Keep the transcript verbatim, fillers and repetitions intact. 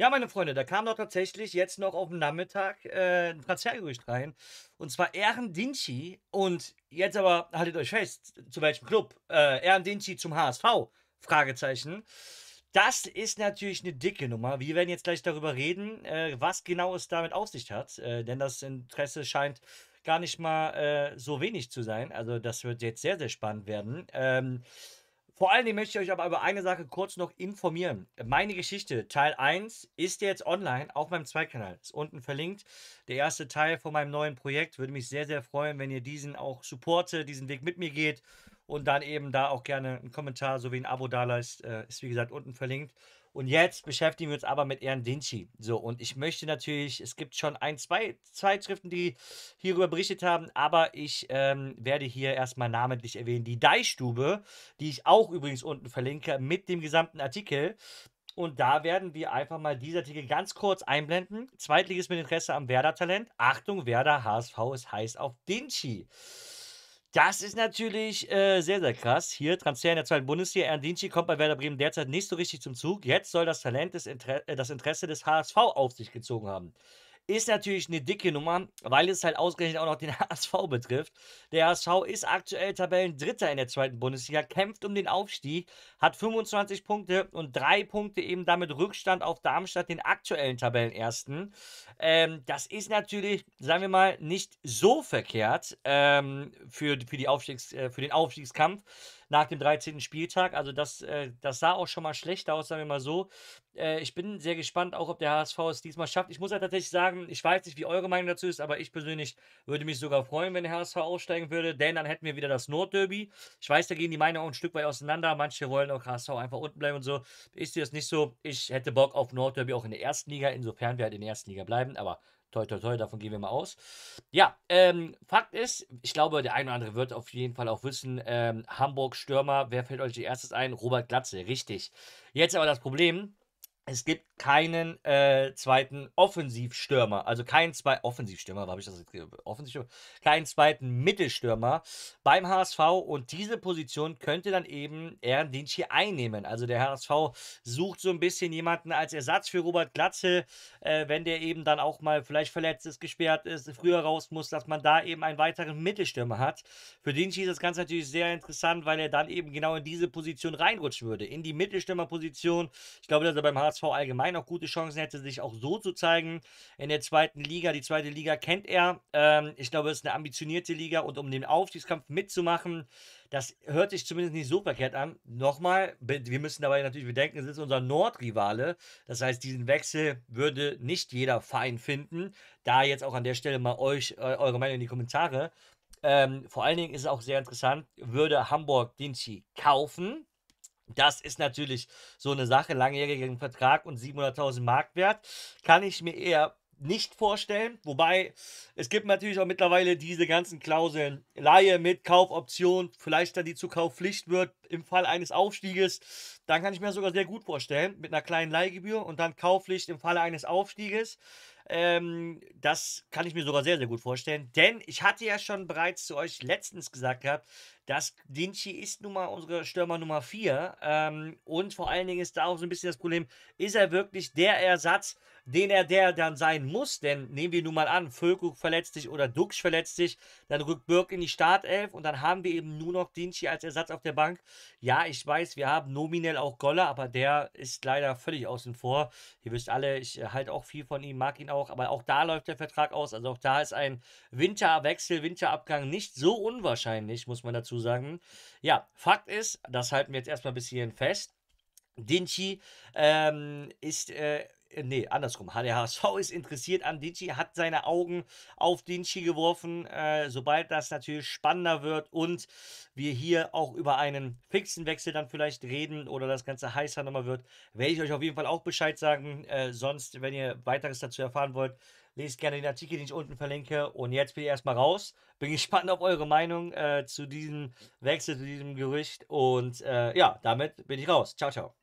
Ja, meine Freunde, da kam doch tatsächlich jetzt noch auf dem Nachmittag äh, ein Transfergerücht rein. Und zwar Eren Dinkci. Und jetzt aber haltet euch fest, zu welchem Club? Äh, Eren Dinkci zum H S V? Fragezeichen. Das ist natürlich eine dicke Nummer. Wir werden jetzt gleich darüber reden, äh, was genau es damit auf sich hat. Äh, denn das Interesse scheint gar nicht mal äh, so wenig zu sein. Also das wird jetzt sehr, sehr spannend werden. Ähm... Vor allem möchte ich euch aber über eine Sache kurz noch informieren. Meine Geschichte, Teil eins, ist jetzt online auf meinem Zweitkanal. Ist unten verlinkt. Der erste Teil von meinem neuen Projekt. Würde mich sehr, sehr freuen, wenn ihr diesen auch supportet, diesen Weg mit mir geht und dann eben da auch gerne einen Kommentar sowie ein Abo dalasst. Ist wie gesagt unten verlinkt. Und jetzt beschäftigen wir uns aber mit Eren Dinkci. So, und ich möchte natürlich, es gibt schon ein, zwei Zeitschriften, die hierüber berichtet haben, aber ich ähm, werde hier erstmal namentlich erwähnen die Deichstube, die ich auch übrigens unten verlinke, mit dem gesamten Artikel. Und da werden wir einfach mal diesen Artikel ganz kurz einblenden. Zweitliges mit Interesse am Werder-Talent. Achtung, Werder, H S V, es heißt auf Dinkci. Das ist natürlich äh, sehr, sehr krass. Hier, Transfer in der zweiten Bundesliga. Eren Dinkci kommt bei Werder Bremen derzeit nicht so richtig zum Zug. Jetzt soll das Talent, des Inter äh, das Interesse des H S V auf sich gezogen haben. Ist natürlich eine dicke Nummer, weil es halt ausgerechnet auch noch den H S V betrifft. Der H S V ist aktuell Tabellendritter in der zweiten Bundesliga, kämpft um den Aufstieg, hat fünfundzwanzig Punkte und drei Punkte eben damit Rückstand auf Darmstadt, den aktuellen Tabellenersten. Ähm, das ist natürlich, sagen wir mal, nicht so verkehrt ähm, für, für, die Aufstiegs-, äh, für den Aufstiegskampf nach dem dreizehnten Spieltag. Also das, äh, das sah auch schon mal schlecht aus, sagen wir mal so. Äh, ich bin sehr gespannt auch, ob der H S V es diesmal schafft. Ich muss ja tatsächlich sagen, ich weiß nicht, wie eure Meinung dazu ist, aber ich persönlich würde mich sogar freuen, wenn der H S V aufsteigen würde, denn dann hätten wir wieder das Nordderby. Ich weiß, da gehen die Meinungen auch ein Stück weit auseinander. Manche wollen auch H S V einfach unten bleiben und so. Ist dir das nicht so? Ich hätte Bock auf Nordderby auch in der ersten Liga, insofern wir halt in der ersten Liga bleiben, aber toi, toi, toi, davon gehen wir mal aus. Ja, ähm, Fakt ist, ich glaube, der eine oder andere wird auf jeden Fall auch wissen, ähm, Hamburg-Stürmer, wer fällt euch als erstes ein? Robert Glatzel, richtig. Jetzt aber das Problem, es gibt keinen äh, zweiten Offensivstürmer, also keinen zweiten Offensivstürmer, habe ich das Offensivstürmer? Keinen zweiten Mittelstürmer beim H S V und diese Position könnte dann eben Eren Dinkci einnehmen. Also der H S V sucht so ein bisschen jemanden als Ersatz für Robert Glatzel, äh, wenn der eben dann auch mal vielleicht verletzt ist, gesperrt ist, früher raus muss, dass man da eben einen weiteren Mittelstürmer hat. Für Dinkci ist das Ganze natürlich sehr interessant, weil er dann eben genau in diese Position reinrutschen würde, in die Mittelstürmerposition. Ich glaube, dass er beim H S V allgemein auch gute Chancen hätte, sich auch so zu zeigen in der zweiten Liga. Die zweite Liga kennt er. Ähm, ich glaube, es ist eine ambitionierte Liga und um den Aufstiegskampf mitzumachen, das hört sich zumindest nicht so verkehrt an. Nochmal, wir müssen dabei natürlich bedenken, es ist unser Nordrivale. Das heißt, diesen Wechsel würde nicht jeder fein finden. Da jetzt auch an der Stelle mal euch äh, eure Meinung in die Kommentare. Ähm, vor allen Dingen ist es auch sehr interessant, würde Hamburg Dinkci kaufen. Das ist natürlich so eine Sache, langjährigen Vertrag und siebenhunderttausend Mark wert, kann ich mir eher nicht vorstellen, wobei es gibt natürlich auch mittlerweile diese ganzen Klauseln, Leihe mit Kaufoption, vielleicht dann die Zukaufpflicht wird im Fall eines Aufstieges, dann kann ich mir sogar sehr gut vorstellen, mit einer kleinen Leihgebühr und dann Kaufpflicht im Falle eines Aufstieges. Ähm, das kann ich mir sogar sehr, sehr gut vorstellen, denn ich hatte ja schon bereits zu euch letztens gesagt gehabt, dass Dinkci ist nun mal unsere Stürmer Nummer vier ähm, und vor allen Dingen ist da auch so ein bisschen das Problem, ist er wirklich der Ersatz, den er der dann sein muss, denn nehmen wir nun mal an, Füllkrug verletzt sich oder Duxch verletzt sich, dann rückt Birk in die Startelf und dann haben wir eben nur noch Dinkci als Ersatz auf der Bank. Ja, ich weiß, wir haben nominell auch Goller, aber der ist leider völlig außen vor. Ihr wisst alle, ich äh, halte auch viel von ihm, mag ihn auch. Aber auch da läuft der Vertrag aus. Also auch da ist ein Winterwechsel, Winterabgang nicht so unwahrscheinlich, muss man dazu sagen. Ja, Fakt ist, das halten wir jetzt erstmal bis hierhin fest, Dinkci ähm, ist, äh, nee, andersrum, der H S V ist interessiert an Dinkci, hat seine Augen auf Dinkci geworfen, äh, sobald das natürlich spannender wird und wir hier auch über einen fixen Wechsel dann vielleicht reden oder das Ganze heißer nochmal wird, werde ich euch auf jeden Fall auch Bescheid sagen, äh, sonst, wenn ihr weiteres dazu erfahren wollt, lest gerne den Artikel, den ich unten verlinke. Und jetzt bin ich erstmal raus. Bin gespannt auf eure Meinung äh, zu diesem Wechsel, zu diesem Gerücht. Und äh, ja, damit bin ich raus. Ciao, ciao.